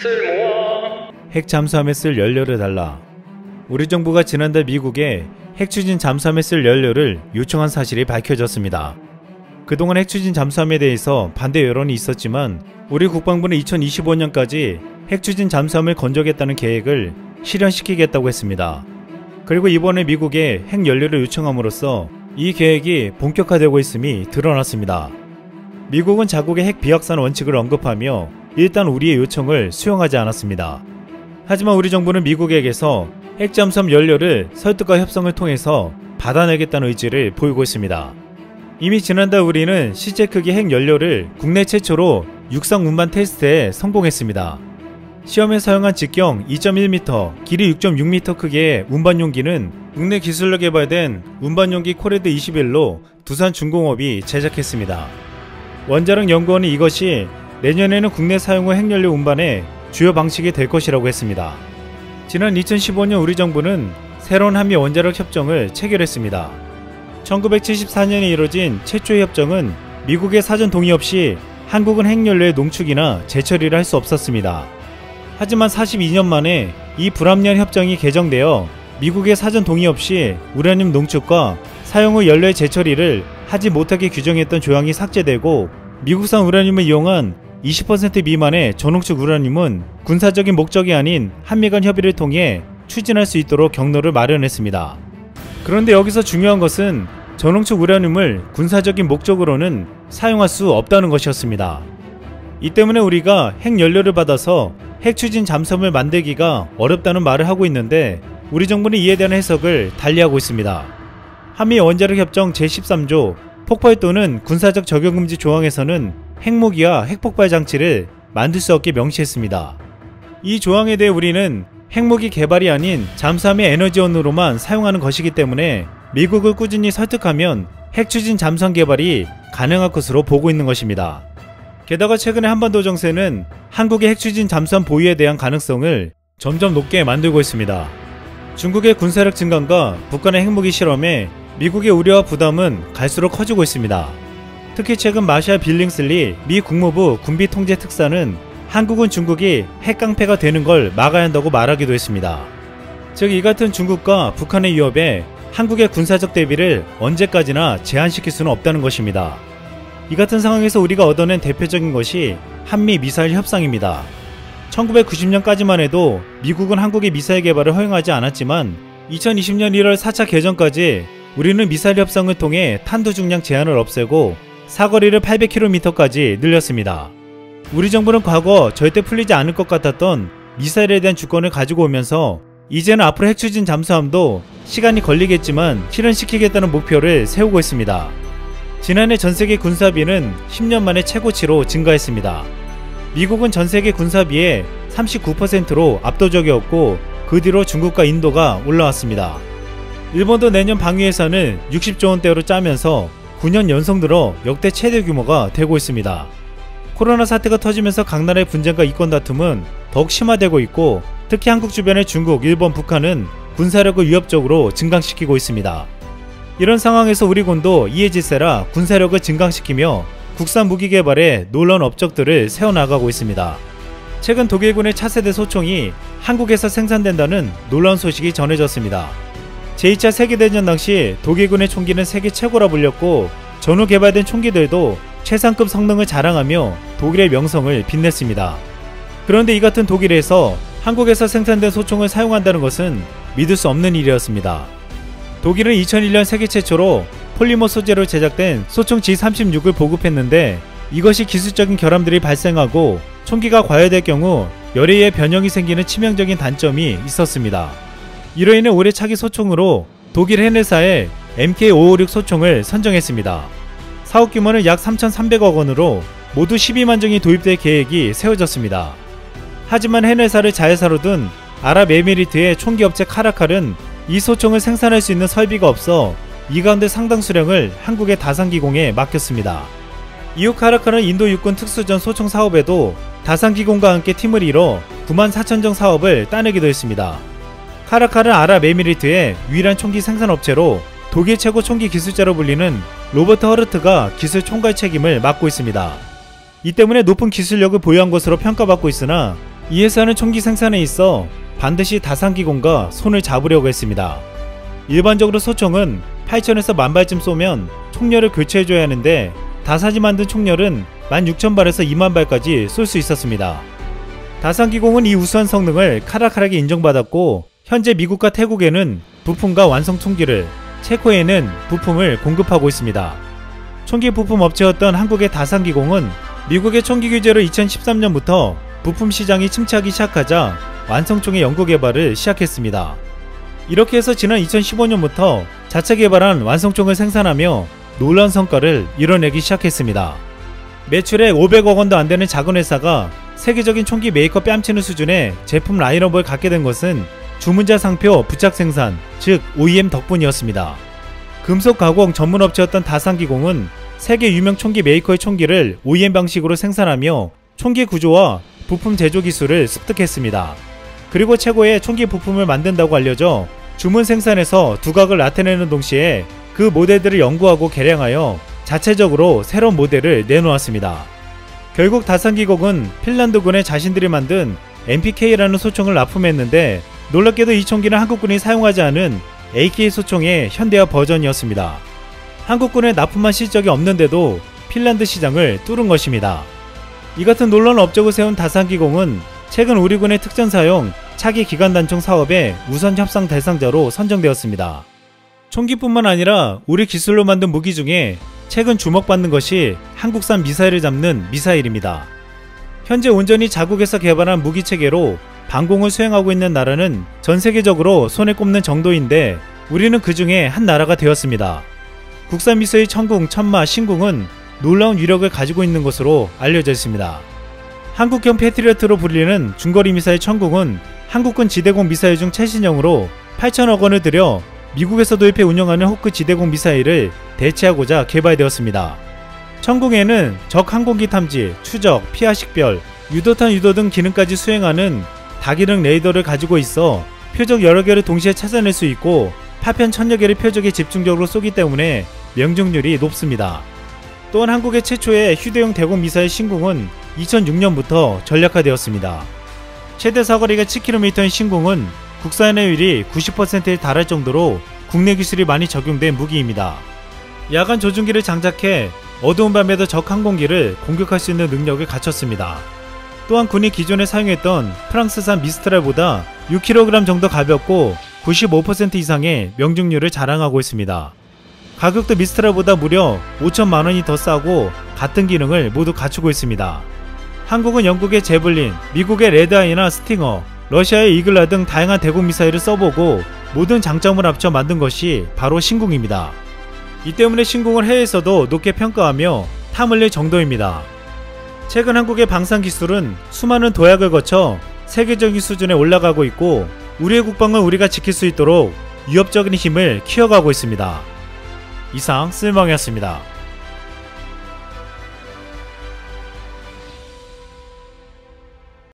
쓸모와 핵 잠수함에 쓸 연료를 달라. 우리 정부가 지난달 미국에 핵 추진 잠수함에 쓸 연료를 요청한 사실이 밝혀졌습니다. 그동안 핵 추진 잠수함에 대해서 반대 여론이 있었지만 우리 국방부는 2025년까지 핵 추진 잠수함을 건조하겠다는 계획을 실현시키겠다고 했습니다. 그리고 이번에 미국에 핵 연료를 요청함으로써 이 계획이 본격화되고 있음이 드러났습니다. 미국은 자국의 핵 비확산 원칙을 언급하며 일단 우리의 요청을 수용하지 않았습니다. 하지만 우리 정부는 미국에게서 핵 잠수함 연료를 설득과 협상을 통해서 받아내겠다는 의지를 보이고 있습니다. 이미 지난달 우리는 시체 크기 핵 연료를 국내 최초로 육상 운반 테스트에 성공했습니다. 시험에 사용한 직경 2.1m, 길이 6.6m 크기의 운반 용기는 국내 기술로 개발된 운반 용기 코레드 21로 두산 중공업이 제작했습니다. 원자력 연구원은 이것이 내년에는 국내 사용 후 핵연료 운반의 주요 방식이 될 것이라고 했습니다. 지난 2015년 우리 정부는 새로운 한미 원자력 협정을 체결했습니다. 1974년에 이뤄진 최초의 협정은 미국의 사전 동의 없이 한국은 핵연료의 농축이나 재처리를 할 수 없었습니다. 하지만 42년 만에 이 불합리한 협정이 개정되어 미국의 사전 동의 없이 우라늄 농축과 사용 후 연료의 재처리를 하지 못하게 규정했던 조항이 삭제되고 미국산 우라늄을 이용한 20% 미만의 저농축 우라늄은 군사적인 목적이 아닌 한미 간 협의를 통해 추진할 수 있도록 경로를 마련했습니다. 그런데 여기서 중요한 것은 저농축 우라늄을 군사적인 목적으로는 사용할 수 없다는 것이었습니다. 이 때문에 우리가 핵연료를 받아서 핵추진 잠수함을 만들기가 어렵다는 말을 하고 있는데 우리 정부는 이에 대한 해석을 달리하고 있습니다. 한미 원자력 협정 제13조 폭발 또는 군사적 적용금지 조항에서는 핵무기와 핵폭발 장치를 만들 수 없게 명시했습니다. 이 조항에 대해 우리는 핵무기 개발이 아닌 잠수함의 에너지원으로만 사용하는 것이기 때문에 미국을 꾸준히 설득하면 핵추진 잠수함 개발이 가능할 것으로 보고 있는 것입니다. 게다가 최근에 한반도 정세는 한국의 핵추진 잠수함 보유에 대한 가능성을 점점 높게 만들고 있습니다. 중국의 군사력 증강과 북한의 핵무기 실험에 미국의 우려와 부담은 갈수록 커지고 있습니다. 특히 최근 마샤 빌링슬리 미 국무부 군비통제특사는 한국은 중국이 핵깡패가 되는 걸 막아야 한다고 말하기도 했습니다. 즉 이 같은 중국과 북한의 위협에 한국의 군사적 대비를 언제까지나 제한시킬 수는 없다는 것입니다. 이 같은 상황에서 우리가 얻어낸 대표적인 것이 한미 미사일 협상입니다. 1990년까지만 해도 미국은 한국의 미사일 개발을 허용하지 않았지만 2020년 1월 4차 개정까지 우리는 미사일 협상을 통해 탄두 중량 제한을 없애고 사거리를 800km까지 늘렸습니다. 우리 정부는 과거 절대 풀리지 않을 것 같았던 미사일에 대한 주권을 가지고 오면서 이제는 앞으로 핵추진 잠수함도 시간이 걸리겠지만 실현시키겠다는 목표를 세우고 있습니다. 지난해 전세계 군사비는 10년 만에 최고치로 증가했습니다. 미국은 전세계 군사비의 39%로 압도적이었고 그 뒤로 중국과 인도가 올라왔습니다. 일본도 내년 방위 예산을 60조원대로 짜면서 9년 연속 늘어 역대 최대 규모가 되고 있습니다. 코로나 사태가 터지면서 각 나라의 분쟁과 이권 다툼은 더욱 심화되고 있고 특히 한국 주변의 중국, 일본, 북한은 군사력을 위협적으로 증강시키고 있습니다. 이런 상황에서 우리군도 이해질세라 군사력을 증강시키며 국산 무기 개발에 놀라운 업적들을 세워나가고 있습니다. 최근 독일군의 차세대 소총이 한국에서 생산된다는 놀라운 소식이 전해졌습니다. 제2차 세계대전 당시 독일군의 총기는 세계 최고라 불렸고 전후 개발된 총기들도 최상급 성능을 자랑하며 독일의 명성을 빛냈습니다. 그런데 이 같은 독일에서 한국에서 생산된 소총을 사용한다는 것은 믿을 수 없는 일이었습니다. 독일은 2001년 세계 최초로 폴리머 소재로 제작된 소총 G36을 보급했는데 이것이 기술적인 결함들이 발생하고 총기가 과열될 경우 열에 의해 변형이 생기는 치명적인 단점이 있었습니다. 이로 인해 올해 차기 소총으로 독일 헨레사의 MK556 소총을 선정했습니다. 사업 규모는 약 3,300억 원으로 모두 12만 정이 도입될 계획이 세워졌습니다. 하지만 헨레사를 자회사로 둔 아랍에미리트의 총기업체 카라칼은 이 소총을 생산할 수 있는 설비가 없어 이 가운데 상당 수량을 한국의 다산기공에 맡겼습니다. 이후 카라칼은 인도 육군 특수전 소총 사업에도 다산기공과 함께 팀을 이뤄 94,000정 사업을 따내기도 했습니다. 카라칼은 아랍에미리트의 유일한 총기 생산업체로 독일 최고 총기 기술자로 불리는 로버트 허르트가 기술 총괄 책임을 맡고 있습니다. 이 때문에 높은 기술력을 보유한 것으로 평가받고 있으나 이 회사는 총기 생산에 있어 반드시 다산기공과 손을 잡으려고 했습니다. 일반적으로 소총은 8,000에서 10,000발쯤 쏘면 총열을 교체해줘야 하는데 다산이 만든 총열은 16,000발에서 20,000발까지 쏠 수 있었습니다. 다산기공은 이 우수한 성능을 카락카락이 인정받았고 현재 미국과 태국에는 부품과 완성 총기를, 체코에는 부품을 공급하고 있습니다. 총기 부품 업체였던 한국의 다산기공은 미국의 총기 규제로 2013년부터 부품 시장이 침체하기 시작하자 완성총의 연구개발을 시작했습니다. 이렇게 해서 지난 2015년부터 자체 개발한 완성총을 생산하며 놀라운 성과를 이뤄내기 시작했습니다. 매출액 500억원도 안되는 작은 회사가 세계적인 총기 메이커 뺨치는 수준의 제품 라인업을 갖게 된 것은 주문자 상표 부착 생산, 즉 OEM 덕분이었습니다. 금속 가공 전문 업체였던 다산기공은 세계 유명 총기 메이커의 총기를 OEM 방식으로 생산하며 총기 구조와 부품 제조 기술을 습득했습니다. 그리고 최고의 총기 부품을 만든다고 알려져 주문 생산에서 두각을 나타내는 동시에 그 모델들을 연구하고 개량하여 자체적으로 새로운 모델을 내놓았습니다. 결국 다산기공은 핀란드군에 자신들이 만든 MPK라는 소총을 납품했는데 놀랍게도 이 총기는 한국군이 사용하지 않은 AK 소총의 현대화 버전이었습니다. 한국군에 납품한 실적이 없는데도 핀란드 시장을 뚫은 것입니다. 이 같은 놀라운 업적을 세운 다산기공은 최근 우리군의 특전사용 차기 기관단총 사업의 우선 협상 대상자로 선정되었습니다. 총기뿐만 아니라 우리 기술로 만든 무기 중에 최근 주목받는 것이 한국산 미사일을 잡는 미사일입니다. 현재 온전히 자국에서 개발한 무기체계로 방공을 수행하고 있는 나라는 전세계적으로 손에 꼽는 정도인데 우리는 그 중에 한 나라가 되었습니다. 국산 미사일 천궁, 천마, 신궁은 놀라운 위력을 가지고 있는 것으로 알려져 있습니다. 한국형 패트리어트로 불리는 중거리 미사일 천궁은 한국군 지대공 미사일 중 최신형으로 8,000억원을 들여 미국에서 도입해 운영하는 호크 지대공 미사일을 대체하고자 개발되었습니다. 천궁에는 적 항공기 탐지, 추적, 피하 식별, 유도탄 유도 등 기능까지 수행하는 다기능 레이더를 가지고 있어 표적 여러 개를 동시에 찾아낼 수 있고 파편 1000여 개를 표적에 집중적으로 쏘기 때문에 명중률이 높습니다. 또한 한국의 최초의 휴대용 대공 미사일 신궁은 2006년부터 전략화되었습니다. 최대 사거리가 7km인 신궁은 국산화율이 90%에 달할 정도로 국내 기술이 많이 적용된 무기입니다. 야간 조준기를 장착해 어두운 밤에도 적 항공기를 공격할 수 있는 능력을 갖췄습니다. 또한 군이 기존에 사용했던 프랑스산 미스트랄보다 6kg 정도 가볍고 95% 이상의 명중률을 자랑하고 있습니다. 가격도 미스트랄보다 무려 5,000만 원이 더 싸고 같은 기능을 모두 갖추고 있습니다. 한국은 영국의 제블린, 미국의 레드아이나 스팅어, 러시아의 이글라 등 다양한 대공 미사일을 써보고 모든 장점을 합쳐 만든 것이 바로 신궁입니다. 이 때문에 신궁을 해외에서도 높게 평가하며 탐흘릴 정도입니다. 최근 한국의 방산 기술은 수많은 도약을 거쳐 세계적인 수준에 올라가고 있고 우리의 국방을 우리가 지킬 수 있도록 위협적인 힘을 키워가고 있습니다. 이상 쓸망이었습니다.